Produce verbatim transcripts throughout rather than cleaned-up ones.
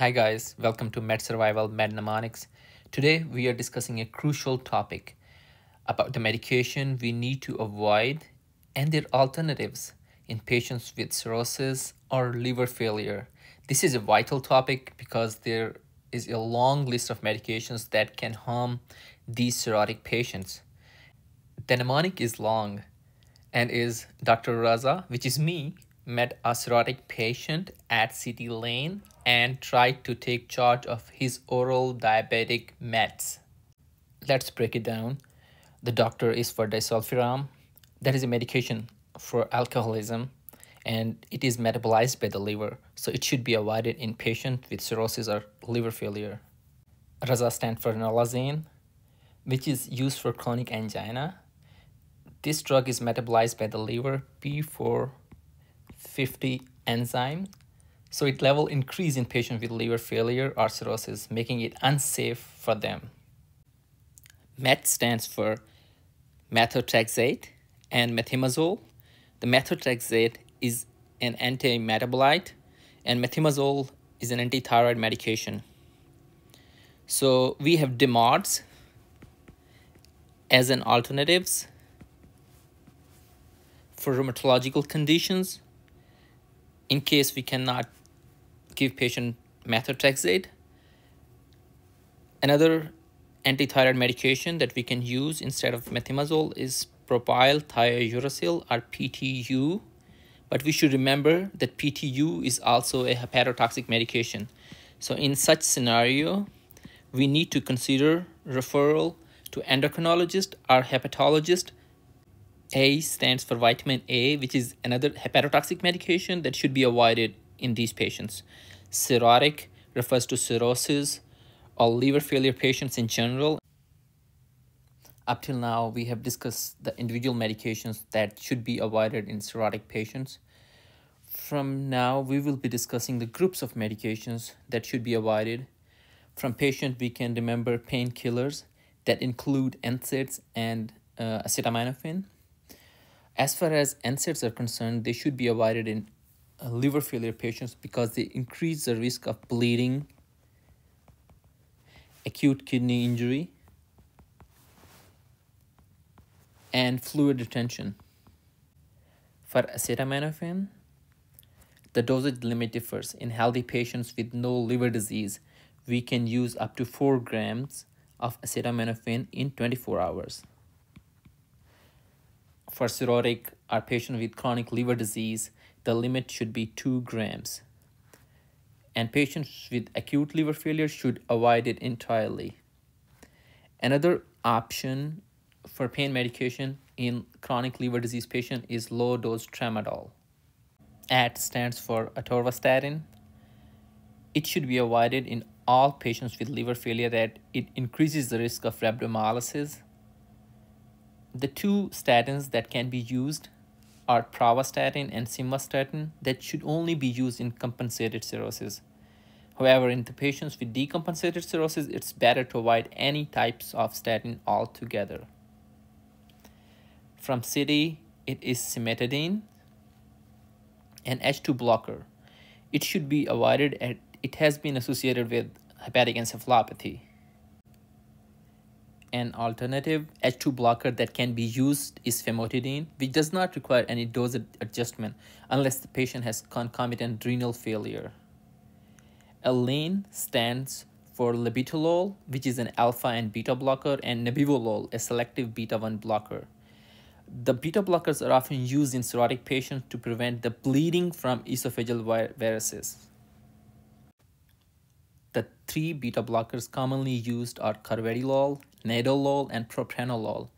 Hi guys, welcome to Med Survival Med Mnemonics. Today we are discussing a crucial topic about the medication we need to avoid and their alternatives in patients with cirrhosis or liver failure. This is a vital topic because there is a long list of medications that can harm these cirrhotic patients. The mnemonic is long and is Doctor Raza, which is me, met a cirrhotic patient at C T Lane and tried to take charge of his oral diabetic meds. Let's break it down. The doctor is for disulfiram. That is a medication for alcoholism and it is metabolized by the liver. So it should be avoided in patients with cirrhosis or liver failure. Raza stands for nolazine, which is used for chronic angina. This drug is metabolized by the liver P four fifty enzyme. So it level increase in patients with liver failure or cirrhosis, making it unsafe for them. MET stands for methotrexate and methimazole. The methotrexate is an anti-metabolite and methimazole is an anti-thyroid medication. So we have DEMARDs as an alternatives for rheumatological conditions. In case we cannot give patient methotrexate, another antithyroid medication that we can use instead of methimazole is propylthiouracil or P T U. But we should remember that P T U is also a hepatotoxic medication. So in such scenario, we need to consider referral to endocrinologist or hepatologist. A stands for vitamin A, which is another hepatotoxic medication that should be avoided in these patients. Cirrhotic refers to cirrhosis or liver failure patients in general. Up till now, we have discussed the individual medications that should be avoided in cirrhotic patients. From now, we will be discussing the groups of medications that should be avoided. From patient, we can remember painkillers that include N SAIDs and uh, acetaminophen. As far as N SAIDs are concerned, they should be avoided in uh, liver failure patients because they increase the risk of bleeding, acute kidney injury, and fluid retention. For acetaminophen, the dosage limit differs. In healthy patients with no liver disease, we can use up to four grams of acetaminophen in twenty-four hours. For cirrhotic or patient with chronic liver disease, the limit should be two grams. And patients with acute liver failure should avoid it entirely. Another option for pain medication in chronic liver disease patient is low-dose tramadol. AT stands for atorvastatin. It should be avoided in all patients with liver failure that it increases the risk of rhabdomyolysis. The two statins that can be used are Pravastatin and Simvastatin that should only be used in compensated cirrhosis. However, in the patients with decompensated cirrhosis, it's better to avoid any types of statin altogether. From C D, it is Cimetidine, an H two blocker. It should be avoided and it has been associated with hepatic encephalopathy. An alternative H two blocker that can be used is famotidine, which does not require any dose adjustment unless the patient has concomitant renal failure. L-line stands for labetalol, which is an alpha and beta blocker, and nebivolol, a selective beta one blocker. The beta blockers are often used in cirrhotic patients to prevent the bleeding from esophageal varices. The three beta blockers commonly used are carvedilol, Nadolol, and propranolol,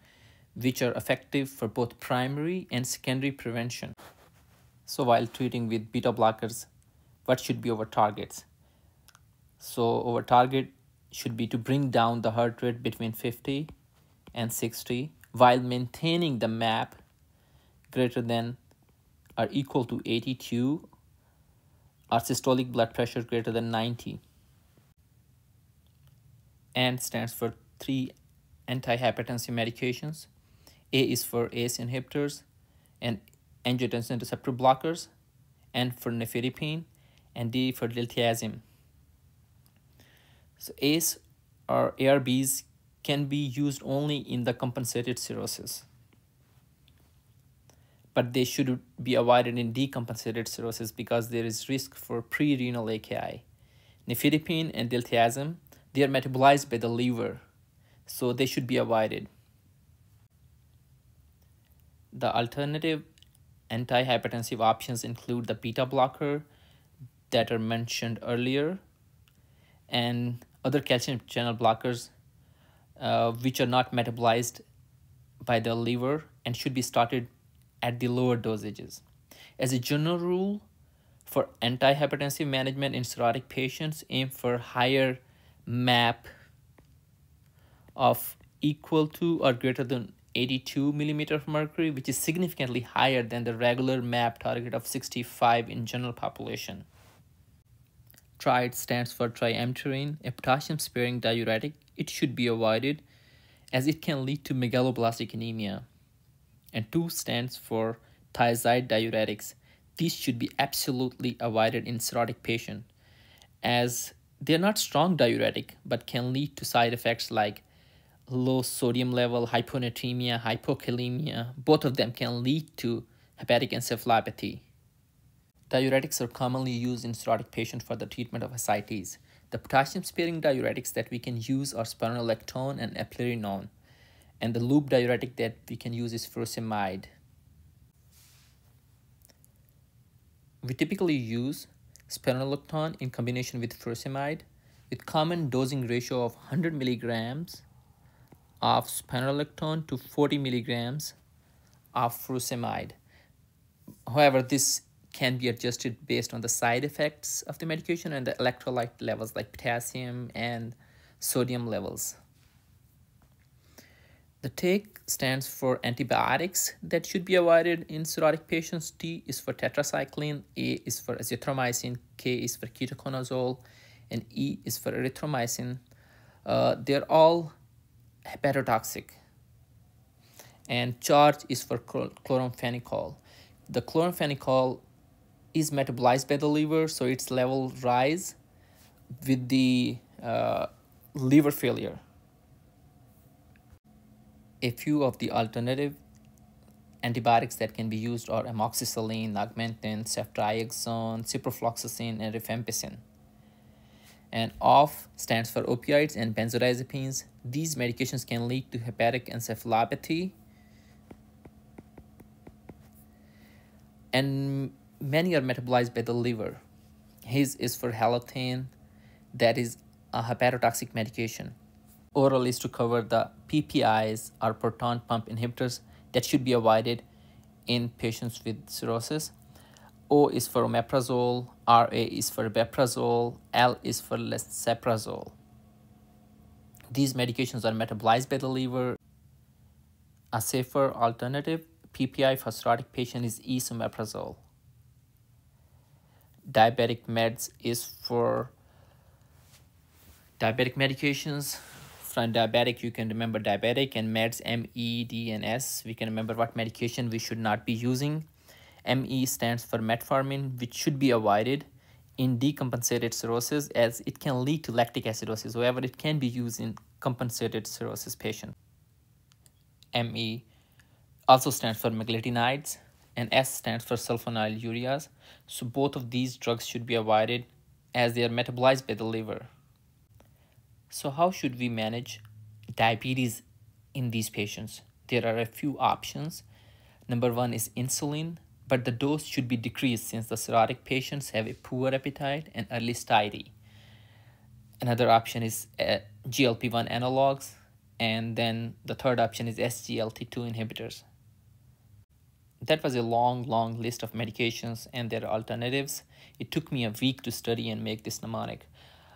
which are effective for both primary and secondary prevention. So while treating with beta blockers, what should be our targets? So our target should be to bring down the heart rate between fifty and sixty while maintaining the M A P greater than or equal to eighty-two or systolic blood pressure greater than ninety. N stands for three antihypertensive medications. A is for ACE inhibitors and angiotensin receptor blockers, and for nifedipine, and D for diltiazem. So ACE or A R Bs can be used only in the compensated cirrhosis, but they should be avoided in decompensated cirrhosis because there is risk for pre-renal A K I. Nifedipine and diltiazem, they are metabolized by the liver, so they should be avoided. The alternative antihypertensive options include the beta blocker that are mentioned earlier and other calcium channel blockers uh, which are not metabolized by the liver and should be started at the lower dosages. As a general rule, for antihypertensive management in cirrhotic patients, aim for higher M A P of equal to or greater than eighty-two millimeters of mercury, which is significantly higher than the regular M A P target of sixty-five in general population. TRIAD stands for triamterene, a potassium-sparing diuretic. It should be avoided as it can lead to megaloblastic anemia. And two stands for thiazide diuretics. These should be absolutely avoided in cirrhotic patients as they are not strong diuretic but can lead to side effects like low sodium level, hyponatremia, hypokalemia. Both of them can lead to hepatic encephalopathy. Diuretics are commonly used in cirrhotic patients for the treatment of ascites. The potassium-sparing diuretics that we can use are spironolactone and eplerenone, and the loop diuretic that we can use is furosemide. We typically use spironolactone in combination with furosemide with common dosing ratio of one hundred milligrams of spironolactone to forty milligrams of furosemide. However, this can be adjusted based on the side effects of the medication and the electrolyte levels like potassium and sodium levels. The TAKE stands for antibiotics that should be avoided in cirrhotic patients. T is for tetracycline, A is for azithromycin, K is for ketoconazole, and E is for erythromycin. Uh, they're all hepatotoxic. And CHARGE is for chloramphenicol. The chloramphenicol is metabolized by the liver, so its level rise with the uh, liver failure. A few of the alternative antibiotics that can be used are amoxicillin, augmentin, ceftriaxone, ciprofloxacin, and rifampicin. And OFF stands for opioids and benzodiazepines. These medications can lead to hepatic encephalopathy, and many are metabolized by the liver. HAZE is for halothane, that is a hepatotoxic medication. Oral is to cover the P P Is or proton pump inhibitors that should be avoided in patients with cirrhosis. O is for omeprazole, R A is for rabeprazole, L is for leseprazole. These medications are metabolized by the liver. A safer alternative P P I for cirrhotic patient is esomeprazole. Diabetic meds is for diabetic medications. From diabetic, you can remember diabetic, and meds, M, E, D, and S. We can remember what medication we should not be using. M E stands for metformin, which should be avoided in decompensated cirrhosis as it can lead to lactic acidosis. However, it can be used in compensated cirrhosis patients. M E also stands for megalotinides, and S stands for sulfonylureas. So both of these drugs should be avoided as they are metabolized by the liver. So how should we manage diabetes in these patients? There are a few options. Number one is insulin, but the dose should be decreased since the cirrhotic patients have a poor appetite and early satiety. Another option is uh, G L P one analogs, and then the third option is S G L T two inhibitors. That was a long, long list of medications and their alternatives. It took me a week to study and make this mnemonic.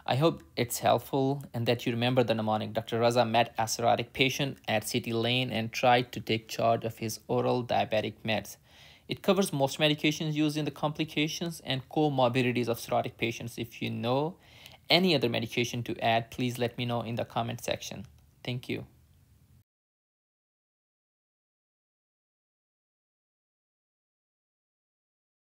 I hope it's helpful and that you remember the mnemonic. Doctor Raza met a cirrhotic patient at City Lane and tried to take charge of his oral diabetic meds. It covers most medications used in the complications and comorbidities of cirrhotic patients. If you know any other medication to add, please let me know in the comment section. Thank you.